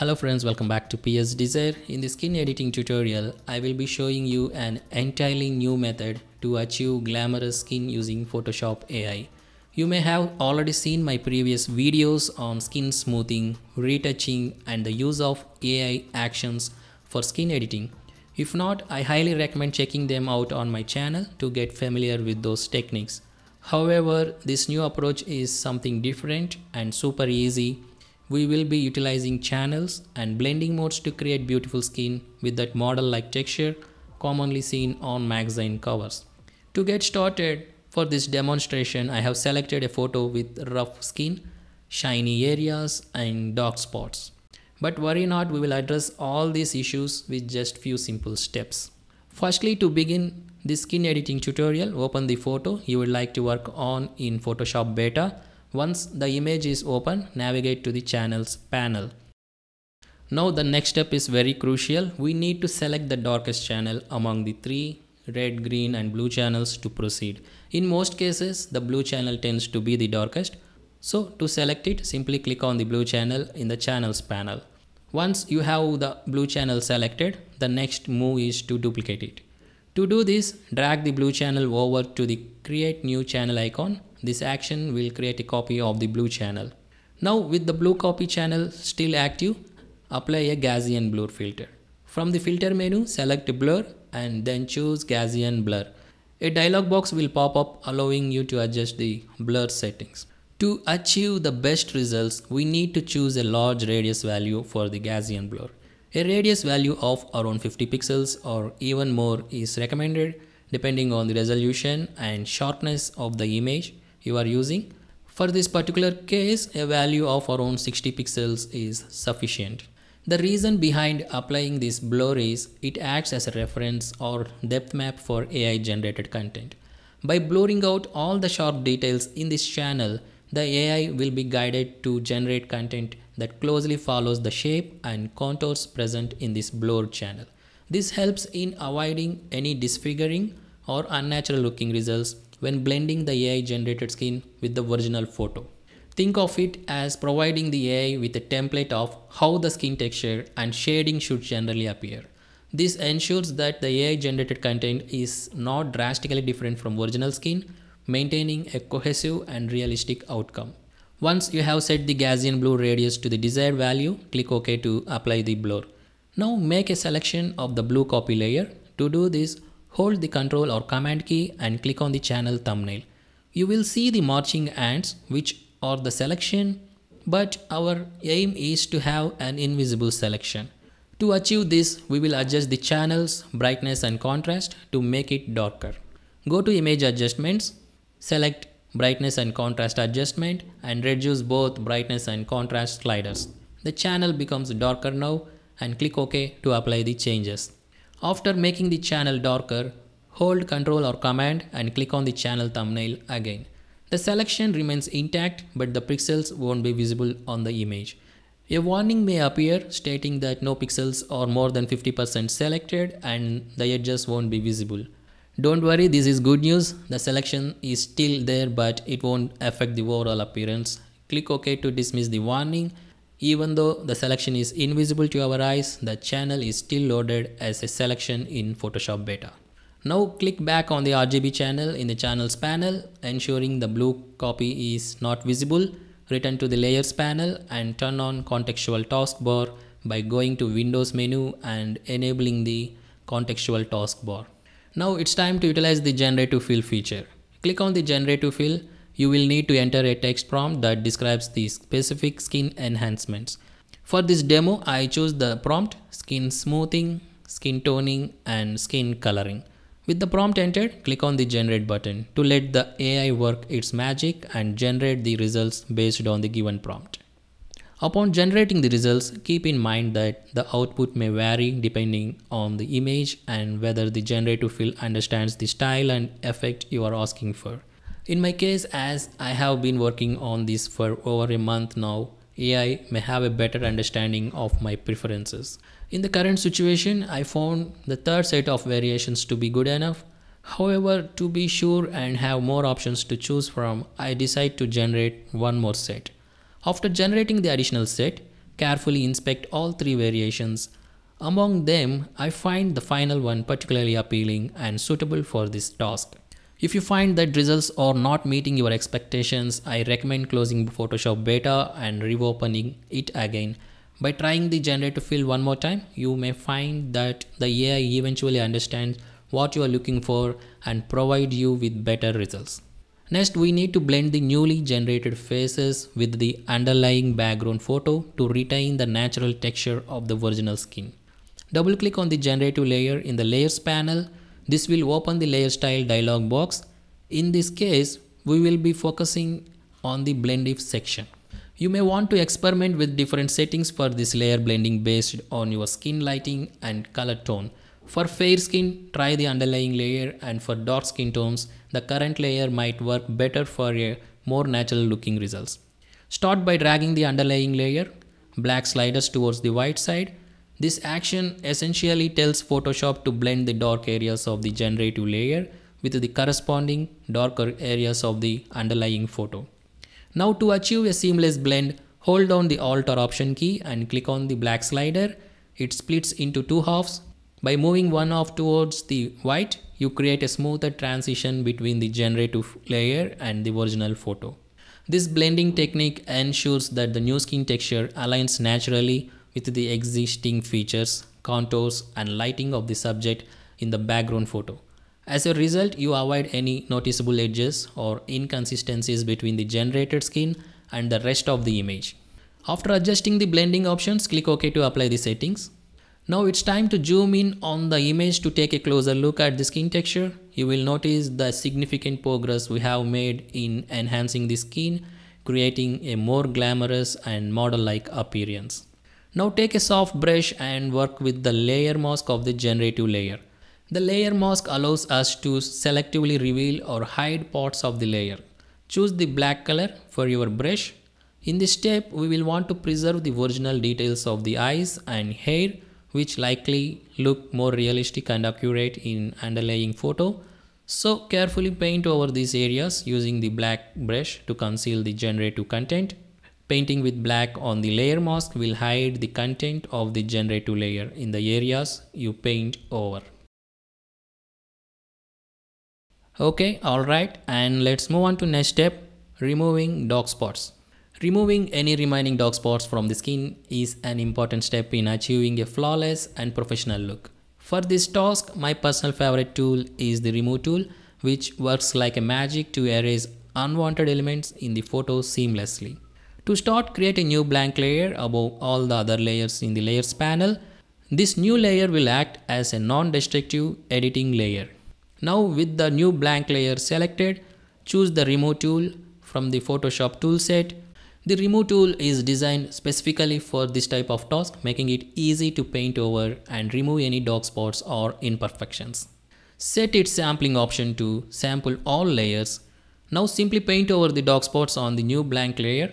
Hello friends, welcome back to PSDESIRE. In the skin editing tutorial, I will be showing you an entirely new method to achieve glamorous skin using Photoshop AI. You may have already seen my previous videos on skin smoothing, retouching and the use of AI actions for skin editing. If not, I highly recommend checking them out on my channel to get familiar with those techniques. However, this new approach is something different and super easy. We will be utilizing channels and blending modes to create beautiful skin with that model-like texture commonly seen on magazine covers. To get started, for this demonstration, I have selected a photo with rough skin, shiny areas and dark spots. But worry not, we will address all these issues with just few simple steps. Firstly, to begin this skin editing tutorial, open the photo you would like to work on in Photoshop beta. Once the image is open, navigate to the channels panel. Now the next step is very crucial. We need to select the darkest channel among the three red, green and blue channels to proceed. In most cases, the blue channel tends to be the darkest. So to select it, simply click on the blue channel in the channels panel. Once you have the blue channel selected, the next move is to duplicate it. To do this, drag the blue channel over to the create new channel icon. This action will create a copy of the blue channel. Now with the blue copy channel still active, apply a Gaussian blur filter. From the filter menu, select blur and then choose Gaussian blur. A dialog box will pop up allowing you to adjust the blur settings. To achieve the best results, we need to choose a large radius value for the Gaussian blur. A radius value of around 50 pixels or even more is recommended depending on the resolution and sharpness of the image you are using. For this particular case, a value of around 60 pixels is sufficient. The reason behind applying this blur is it acts as a reference or depth map for AI generated content. By blurring out all the sharp details in this channel, the AI will be guided to generate content that closely follows the shape and contours present in this blur channel. This helps in avoiding any disfiguring or unnatural looking results when blending the AI generated skin with the original photo. Think of it as providing the AI with a template of how the skin texture and shading should generally appear. This ensures that the AI generated content is not drastically different from original skin, maintaining a cohesive and realistic outcome. Once you have set the Gaussian blur radius to the desired value, click OK to apply the blur. Now make a selection of the blue copy layer. To do this, hold the Ctrl or Command key and click on the channel thumbnail. You will see the marching ants, which are the selection, but our aim is to have an invisible selection. To achieve this, we will adjust the channel's brightness and contrast to make it darker. Go to Image Adjustments, select Brightness and Contrast Adjustment and reduce both brightness and contrast sliders. The channel becomes darker now, and click OK to apply the changes. After making the channel darker, hold Ctrl or Command and click on the channel thumbnail again. The selection remains intact, but the pixels won't be visible on the image. A warning may appear stating that no pixels are more than 50% selected and the edges won't be visible. Don't worry, this is good news. The selection is still there, but it won't affect the overall appearance. Click OK to dismiss the warning. Even though the selection is invisible to our eyes, the channel is still loaded as a selection in Photoshop beta. Now click back on the RGB channel in the channels panel, ensuring the blue copy is not visible. Return to the layers panel and turn on contextual taskbar by going to Windows menu and enabling the contextual taskbar. Now it's time to utilize the Generative Fill feature. Click on the Generative Fill. You will need to enter a text prompt that describes the specific skin enhancements. For this demo, I chose the prompt skin smoothing, skin toning and skin coloring. With the prompt entered, click on the generate button to let the AI work its magic and generate the results based on the given prompt. Upon generating the results, keep in mind that the output may vary depending on the image and whether the generative fill understands the style and effect you are asking for. In my case, as I have been working on this for over a month now, AI may have a better understanding of my preferences. In the current situation, I found the third set of variations to be good enough. However, to be sure and have more options to choose from, I decide to generate one more set. After generating the additional set, carefully inspect all three variations. Among them, I find the final one particularly appealing and suitable for this task. If you find that results are not meeting your expectations, I recommend closing Photoshop beta and reopening it again. By trying the Generative Fill one more time, you may find that the AI eventually understands what you are looking for and provide you with better results. Next, we need to blend the newly generated faces with the underlying background photo to retain the natural texture of the original skin. Double click on the generative layer in the layers panel. This will open the layer style dialog box. In this case, we will be focusing on the blend if section. You may want to experiment with different settings for this layer blending based on your skin lighting and color tone. For fair skin, try the underlying layer, and for dark skin tones, the current layer might work better for a more natural looking results. Start by dragging the underlying layer, black sliders towards the white side. This action essentially tells Photoshop to blend the dark areas of the generative layer with the corresponding darker areas of the underlying photo. Now, to achieve a seamless blend, hold down the Alt or Option key and click on the black slider. It splits into two halves. By moving one half towards the white, you create a smoother transition between the generative layer and the original photo. This blending technique ensures that the new skin texture aligns naturally with the existing features, contours, and lighting of the subject in the background photo. As a result, you avoid any noticeable edges or inconsistencies between the generated skin and the rest of the image. After adjusting the blending options, click OK to apply the settings. Now it's time to zoom in on the image to take a closer look at the skin texture. You will notice the significant progress we have made in enhancing the skin, creating a more glamorous and model-like appearance. Now take a soft brush and work with the layer mask of the generative layer. The layer mask allows us to selectively reveal or hide parts of the layer. Choose the black color for your brush. In this step, we will want to preserve the original details of the eyes and hair, which likely look more realistic and accurate in underlying photo. So carefully paint over these areas using the black brush to conceal the generative content. Painting with black on the layer mask will hide the content of the generative layer in the areas you paint over. Okay, alright, and let's move on to next step, removing dark spots. Removing any remaining dark spots from the skin is an important step in achieving a flawless and professional look. For this task, my personal favorite tool is the Remove tool, which works like a magic to erase unwanted elements in the photo seamlessly. To start, create a new blank layer above all the other layers in the Layers panel. This new layer will act as a non-destructive editing layer. Now, with the new blank layer selected, choose the Remove tool from the Photoshop toolset. The Remove tool is designed specifically for this type of task, making it easy to paint over and remove any dark spots or imperfections. Set its sampling option to sample all layers. Now simply paint over the dark spots on the new blank layer.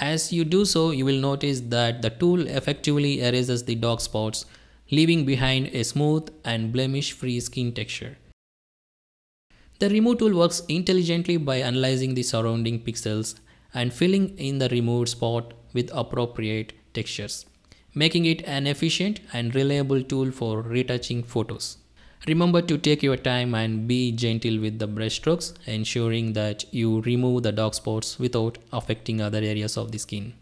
As you do so, you will notice that the tool effectively erases the dark spots, leaving behind a smooth and blemish-free skin texture. The Remove tool works intelligently by analyzing the surrounding pixels and filling in the removed spot with appropriate textures, making it an efficient and reliable tool for retouching photos. Remember to take your time and be gentle with the brush strokes, ensuring that you remove the dark spots without affecting other areas of the skin.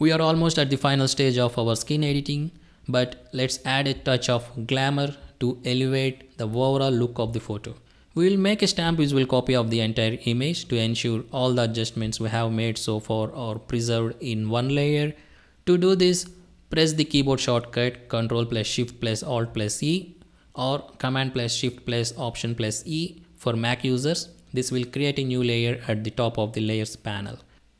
We are almost at the final stage of our skin editing, but let's add a touch of glamour to elevate the overall look of the photo. We will make a stamp visual copy of the entire image to ensure all the adjustments we have made so far are preserved in one layer. To do this, press the keyboard shortcut Ctrl+Shift+Alt+E or Command+Shift+Option+E for Mac users. This will create a new layer at the top of the Layers panel.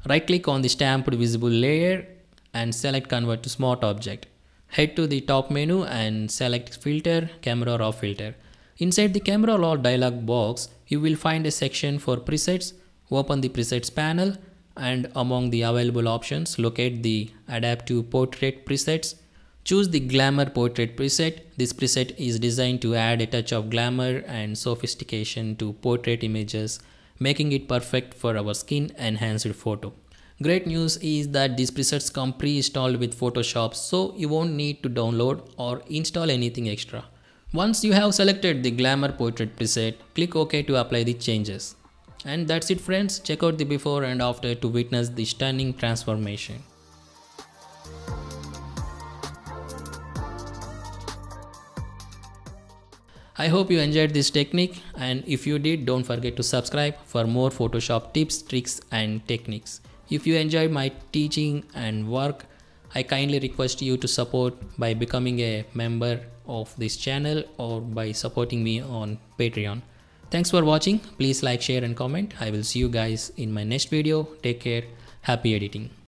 Right click on the stamped visible layer and select Convert to Smart Object. Head to the top menu and select Filter, Camera Raw Filter. Inside the Camera Raw dialog box, you will find a section for presets. Open the presets panel and among the available options, locate the Adapt to Portrait presets. Choose the Glamour Portrait preset. This preset is designed to add a touch of glamour and sophistication to portrait images, making it perfect for our skin-enhanced photo. Great news is that these presets come pre-installed with Photoshop, so you won't need to download or install anything extra. Once you have selected the Glamour Portrait preset, click OK to apply the changes. And that's it friends, check out the before and after to witness the stunning transformation. I hope you enjoyed this technique, and if you did, don't forget to subscribe for more Photoshop tips, tricks and techniques. If you enjoyed my teaching and work, I kindly request you to support by becoming a member of this channel or by supporting me on Patreon. Thanks for watching. Please like, share and comment. I will see you guys in my next video. Take care. Happy editing.